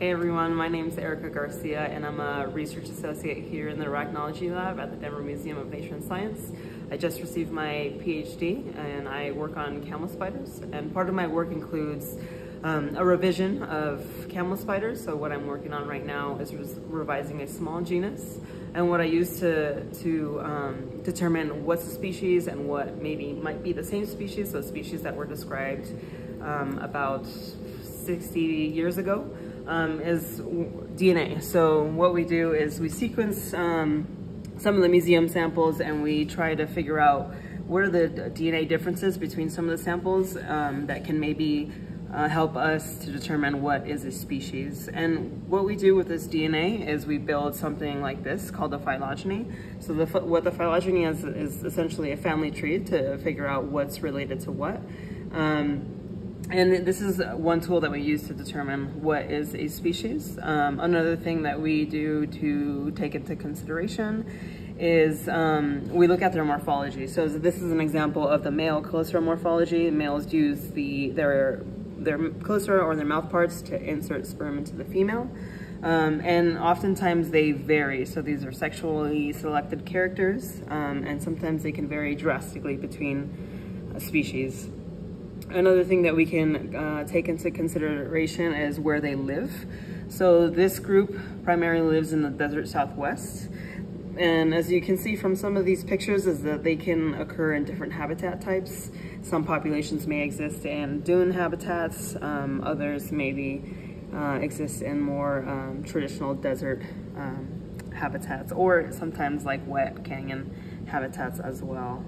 Hey everyone, my name is Erica Garcia and I'm a research associate here in the Arachnology Lab at the Denver Museum of Nature and Science. I just received my PhD and I work on camel spiders, and part of my work includes a revision of camel spiders. So what I'm working on right now is revising a small genus, and what I use to determine what's a species and what maybe might be the same species, so species that were described about 60 years ago. Is DNA. So what we do is we sequence some of the museum samples, and we try to figure out what are the DNA differences between some of the samples that can maybe help us to determine what is a species. And what we do with this DNA is we build something like this called a phylogeny. So what the phylogeny is essentially a family tree to figure out what's related to what. And this is one tool that we use to determine what is a species. Another thing that we do to take into consideration is we look at their morphology. So this is an example of the male coelcer morphology. Males use their coelcer or their mouth parts to insert sperm into the female. And oftentimes they vary, so these are sexually selected characters, and sometimes they can vary drastically between species. Another thing that we can take into consideration is where they live. So this group primarily lives in the desert Southwest. And as you can see from some of these pictures is that they can occur in different habitat types. Some populations may exist in dune habitats, others maybe exist in more traditional desert habitats, or sometimes like wet canyon habitats as well.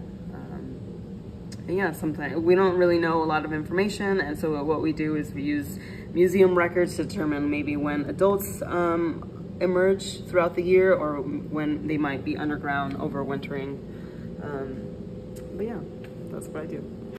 Yeah, sometimes we don't really know a lot of information, and so what we do is we use museum records to determine maybe when adults emerge throughout the year, or when they might be underground overwintering. But yeah, that's what I do.